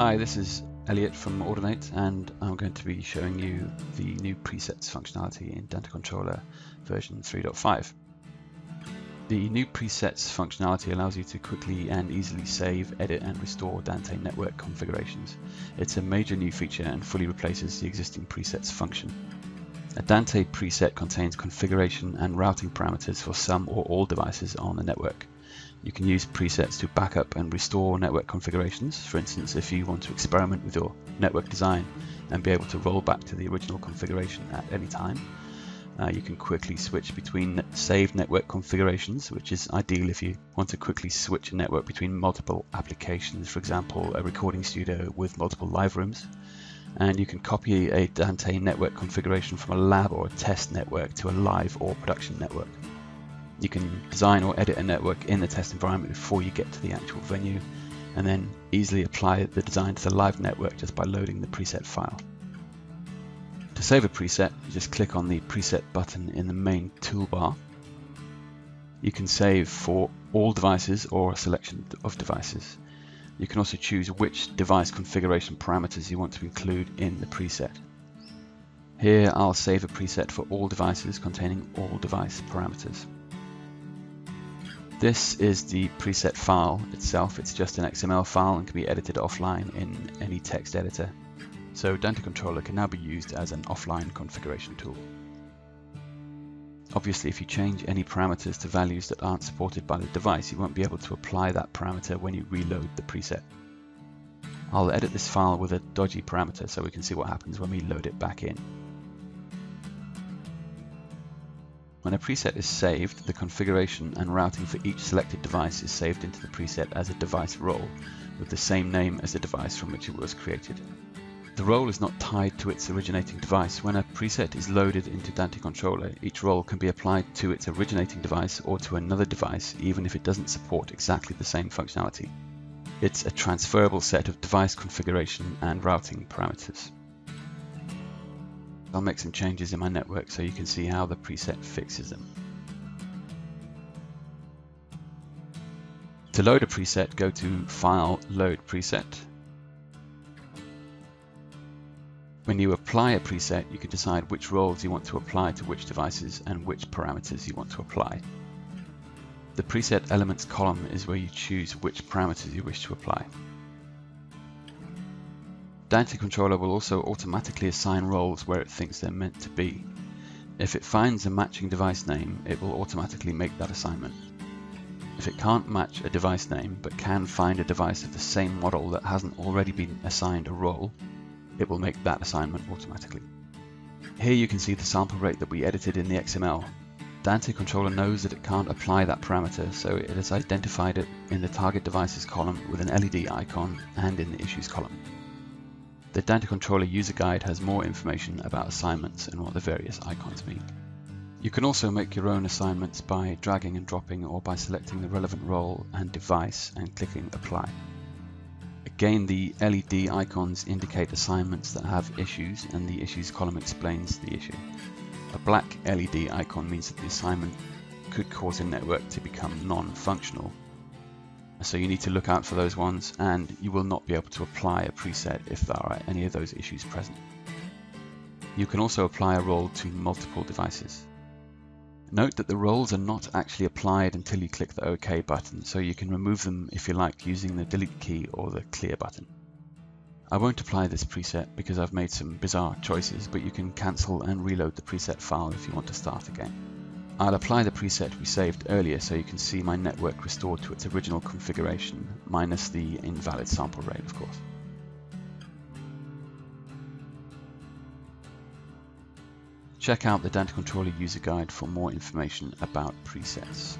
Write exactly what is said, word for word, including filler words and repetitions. Hi, this is Elliot from Audinate, and I'm going to be showing you the new presets functionality in Dante Controller version three point five. The new presets functionality allows you to quickly and easily save, edit and restore Dante network configurations. It's a major new feature and fully replaces the existing presets function. A Dante preset contains configuration and routing parameters for some or all devices on the network. You can use presets to backup and restore network configurations. For instance, if you want to experiment with your network design and be able to roll back to the original configuration at any time, uh, you can quickly switch between saved network configurations, which is ideal if you want to quickly switch a network between multiple applications, for example, a recording studio with multiple live rooms. And you can copy a Dante network configuration from a lab or a test network to a live or production network. You can design or edit a network in the test environment before you get to the actual venue, and then easily apply the design to the live network just by loading the preset file. To save a preset, you just click on the preset button in the main toolbar. You can save for all devices or a selection of devices. You can also choose which device configuration parameters you want to include in the preset. Here I'll save a preset for all devices containing all device parameters. This is the preset file itself. It's just an X M L file and can be edited offline in any text editor. So Dante Controller can now be used as an offline configuration tool. Obviously, if you change any parameters to values that aren't supported by the device, you won't be able to apply that parameter when you reload the preset. I'll edit this file with a dodgy parameter so we can see what happens when we load it back in. When a preset is saved, the configuration and routing for each selected device is saved into the preset as a device role, with the same name as the device from which it was created. The role is not tied to its originating device. When a preset is loaded into Dante Controller, each role can be applied to its originating device or to another device, even if it doesn't support exactly the same functionality. It's a transferable set of device configuration and routing parameters. I'll make some changes in my network so you can see how the preset fixes them. To load a preset, go to File, Load Preset. When you apply a preset, you can decide which roles you want to apply to which devices and which parameters you want to apply. The Preset Elements column is where you choose which parameters you wish to apply. Dante Controller will also automatically assign roles where it thinks they're meant to be. If it finds a matching device name, it will automatically make that assignment. If it can't match a device name, but can find a device of the same model that hasn't already been assigned a role, it will make that assignment automatically. Here you can see the sample rate that we edited in the X M L. Dante Controller knows that it can't apply that parameter, so it has identified it in the Target Devices column with an L E D icon and in the Issues column. The Dante Controller user guide has more information about assignments and what the various icons mean. You can also make your own assignments by dragging and dropping or by selecting the relevant role and device and clicking Apply. Again, the L E D icons indicate assignments that have issues, and the Issues column explains the issue. A black L E D icon means that the assignment could cause a network to become non-functional. So you need to look out for those ones, and you will not be able to apply a preset if there are any of those issues present. You can also apply a role to multiple devices. Note that the roles are not actually applied until you click the OK button, so you can remove them if you like using the delete key or the clear button. I won't apply this preset because I've made some bizarre choices, but you can cancel and reload the preset file if you want to start again. I'll apply the preset we saved earlier so you can see my network restored to its original configuration, minus the invalid sample rate, of course. Check out the Dante Controller user guide for more information about presets.